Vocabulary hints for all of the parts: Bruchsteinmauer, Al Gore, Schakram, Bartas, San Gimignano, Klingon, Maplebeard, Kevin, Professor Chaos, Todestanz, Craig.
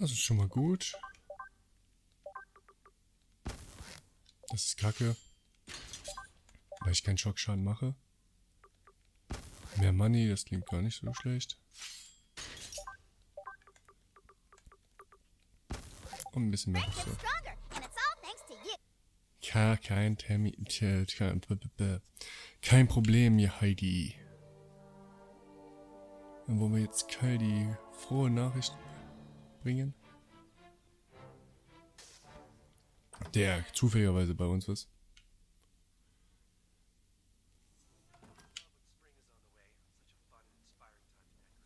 Das ist schon mal gut. Das ist kacke. Weil ich keinen Schockschaden mache. Mehr Money, das klingt gar nicht so schlecht. Und ein bisschen mehr Rüstung. Ja, kein Problem, ihr Heidi. Dann wollen wir jetzt Kai die frohe Nachricht bringen. Der zufälligerweise bei uns ist.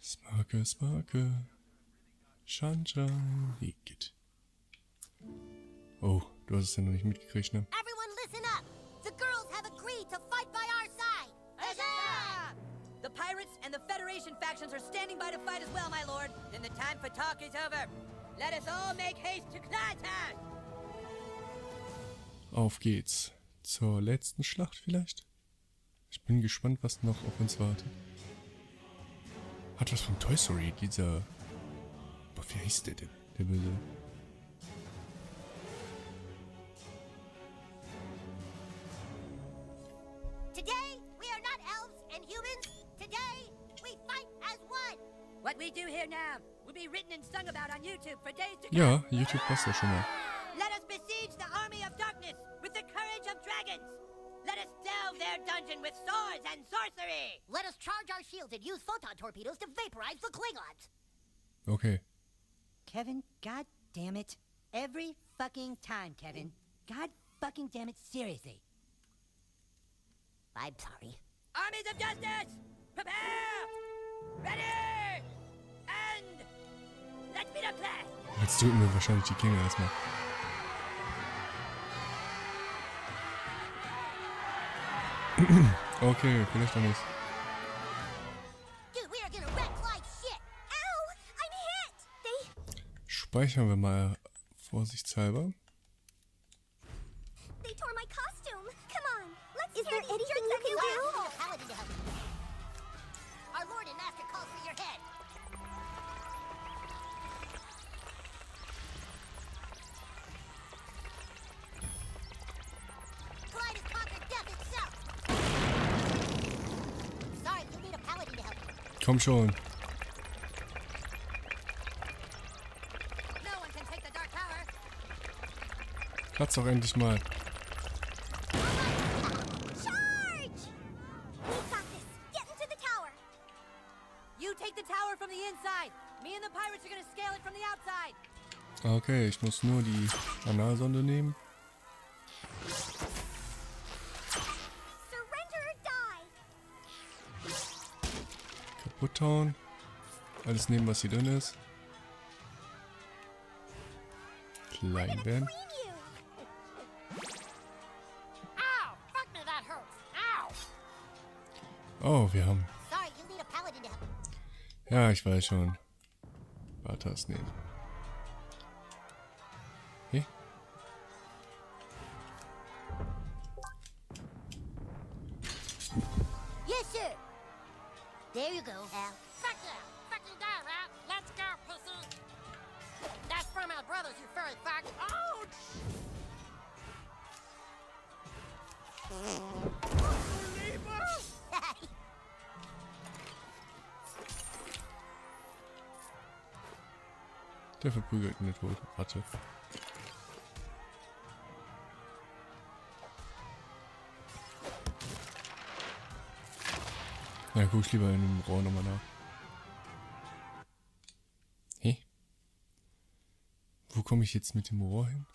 Sparke, Sparke. Schan-Schan. Wie geht. Oh, du hast es ja noch nicht mitgekriegt, ne? Auf geht's. Zur letzten Schlacht vielleicht? Ich bin gespannt, was noch auf uns wartet. Hat was von Toy Story, dieser... Boah, wie heißt der denn? Der Böse. Ja, YouTube passt ja schon mal. Okay. Kevin, god damn it. Every fucking time, Kevin. God fucking damn it, seriously. I'm sorry. Armies of Justice! Prepare! Ready! And let's be the class! Jetzt töten wir wahrscheinlich die Klingon erstmal. Okay, vielleicht auch nicht. Speichern wir mal vorsichtshalber. Komm schon. Platz doch endlich mal. Okay, ich muss nur die Analsonde nehmen. Kaputt hauen. Alles nehmen, was hier drin ist. Klein werden. Oh, wir haben... Ja, ich weiß schon. Bartas nehmen. Hey. Yes, sir. There you go, Al. Fuck yeah. Fucking die, Al. Let's go, pussy. That's from our brothers, you furry fuck. Ouch! Der verprügelt eine tote Ratte. Na, guck ich lieber in dem Rohr nochmal nach. Hey? Wo komme ich jetzt mit dem Rohr hin?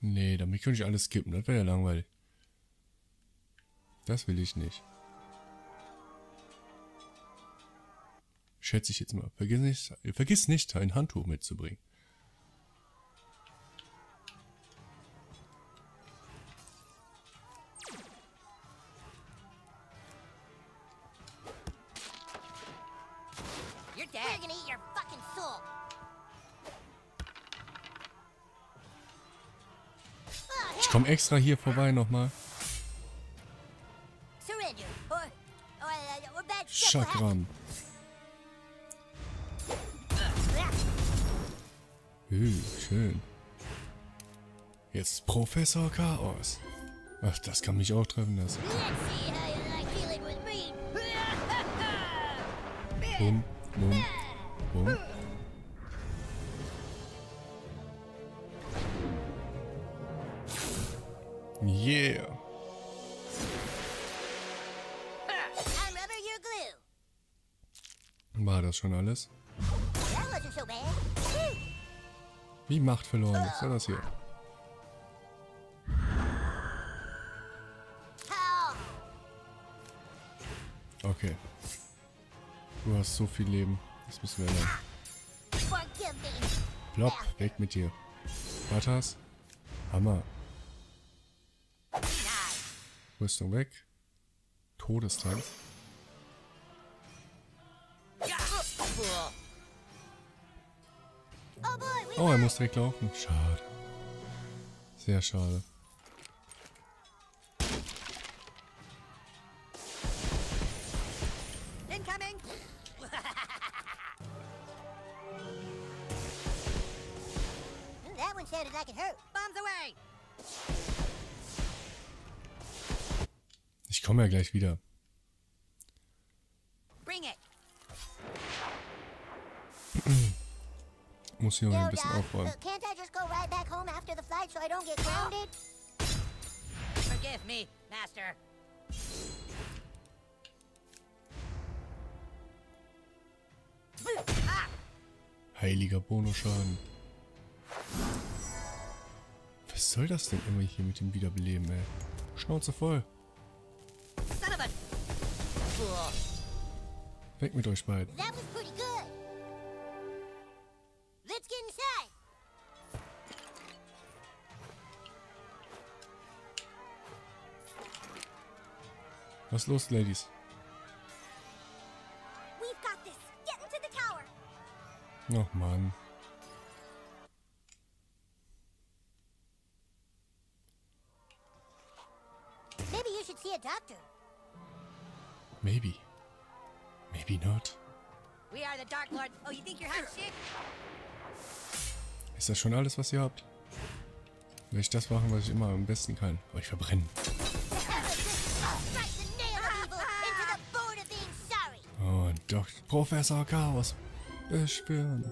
Nee, damit könnte ich alles skippen. Das wäre ja langweilig. Das will ich nicht. Schätze ich jetzt mal. Vergiss nicht, ein Handtuch mitzubringen. Ich komme extra hier vorbei nochmal. Schakram. Schön. Jetzt Professor Chaos. Ach, das kann mich auch treffen lassen. Bumm, bumm, bumm. Yeah. War das schon alles? Wie Macht verloren ist, das hier. Okay. Du hast so viel Leben. Das müssen wir ändern. Plopp, weg mit dir. Bartas. Hammer. Rüstung weg. Todestanz. Oh, er muss direkt laufen. Schade. Sehr schade. Ich komme ja gleich wieder. Muss hier noch ein bisschen aufräumen. Heiliger Bonusschaden. Was soll das denn immer hier mit dem Wiederbeleben, ey? Schnauze voll. Weg mit euch beiden. Was ist los, Ladies? Ach Mann. Maybe. Maybe not. Ist das schon alles, was ihr habt? Will ich das machen, was ich immer am besten kann? Euch verbrennen. Oh, doch. Professor Chaos. Beschwören.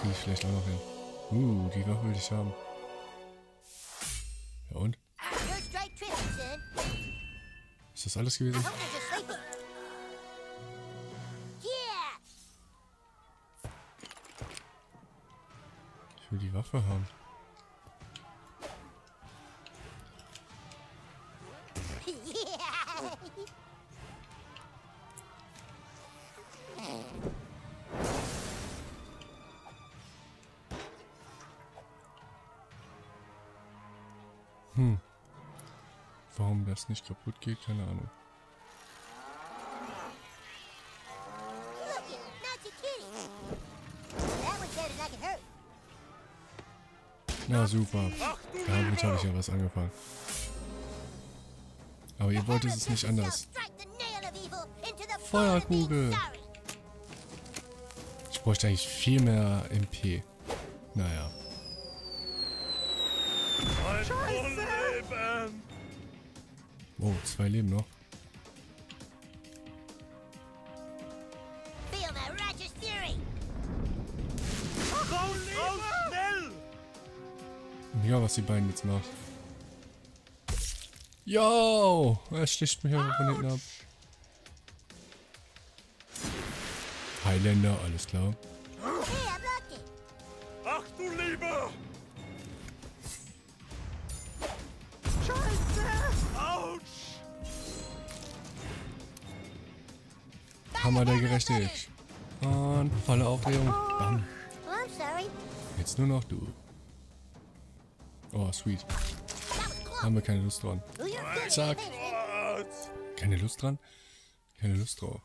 Kriege ich vielleicht auch noch hin. Die Waffe will ich haben. Ja und? Ist das alles gewesen? Ich will die Waffe haben. Warum das nicht kaputt geht, keine Ahnung. Na super. Damit habe ich ja was angefangen. Aber ihr wolltet es nicht anders. Feuerkugel! Ich bräuchte eigentlich viel mehr MP. Naja. Oh, 2 Leben noch. Ja, was die beiden jetzt macht. Yo! Er sticht mich einfach von hinten ab. Highlander, alles klar. Ach du Lieber! Hammer der Gerechtigkeit. Und volle Aufregung. Bam. Jetzt nur noch du. Oh, sweet. Haben wir keine Lust dran. Zack. Keine Lust dran? Keine Lust drauf.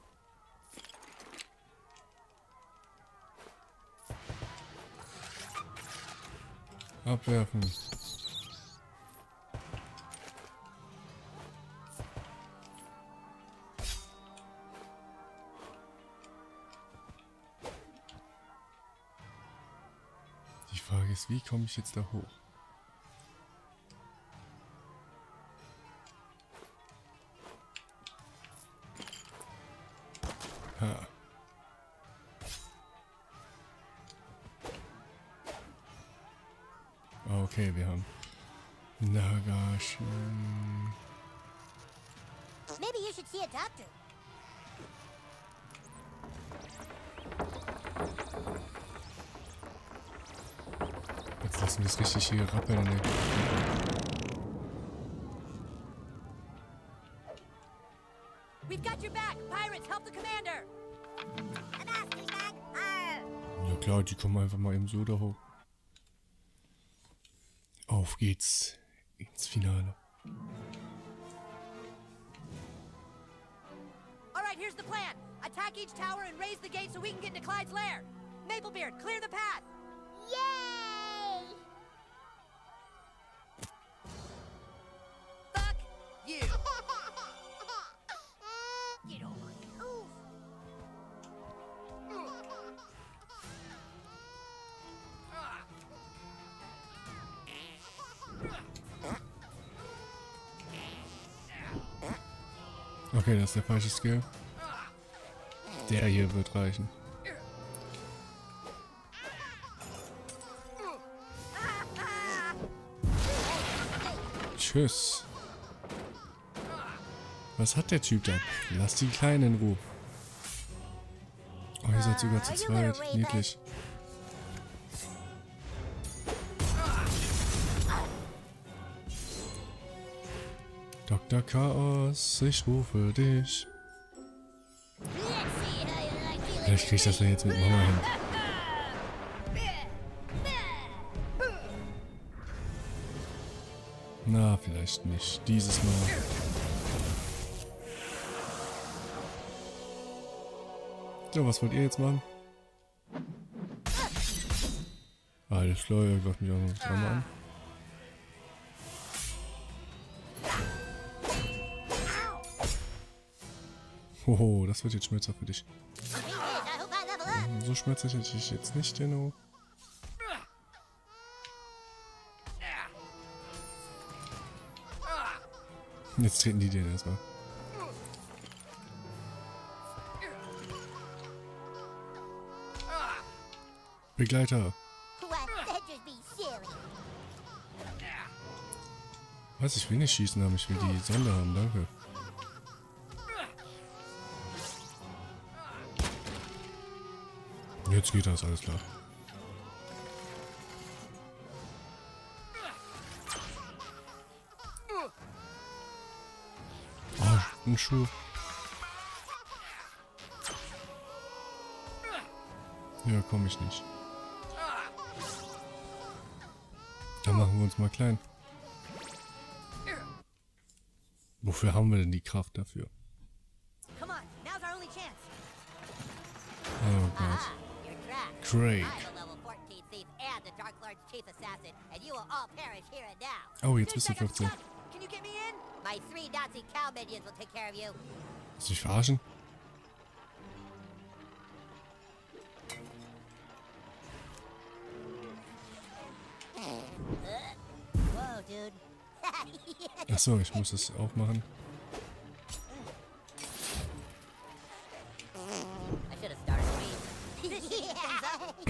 Abwerfen. Die Frage ist, wie komme ich jetzt da hoch? Ha. Okay, wir haben Nagashi. Maybe you should see a doctor. Jetzt lassen wir es richtig hier rappeln. We've got your back. Pirates, help the commander. Ja klar, die kommen einfach mal eben so da hoch. Auf geht's ins Finale. All right, here's the plan. Attack each tower and raise the gate so we can get into Clyde's lair. Maplebeard, clear the path. Yay! Fuck you. Get over it. Oof. Okay, das ist der falsche Skill. Der hier wird reichen. Tschüss. Was hat der Typ da? Lass die Kleinen in Ruhe. Oh, ihr seid sogar zu zweit. Niedlich. Dr. Chaos, ich rufe dich. Vielleicht krieg ich das ja jetzt mit Mama hin. Na, vielleicht nicht. Dieses Mal. So, was wollt ihr jetzt machen? Alles klar, ihr greift mich auch noch dreimal an. Hoho, das wird jetzt schmerzhaft für dich. So schmerzhaft hätte ich jetzt nicht, genau. Jetzt treten die den erstmal. Begleiter. Was? Ich will nicht schießen, aber ich will die Sonde haben, danke. Jetzt geht das, alles klar. Ah, oh, ein Schuh. Ja, komm ich nicht. Dann machen wir uns mal klein. Wofür haben wir denn die Kraft dafür? Oh Gott. Craig. Oh, jetzt bist du 15. Willst du mich verarschen? Achso, ich muss das auch machen.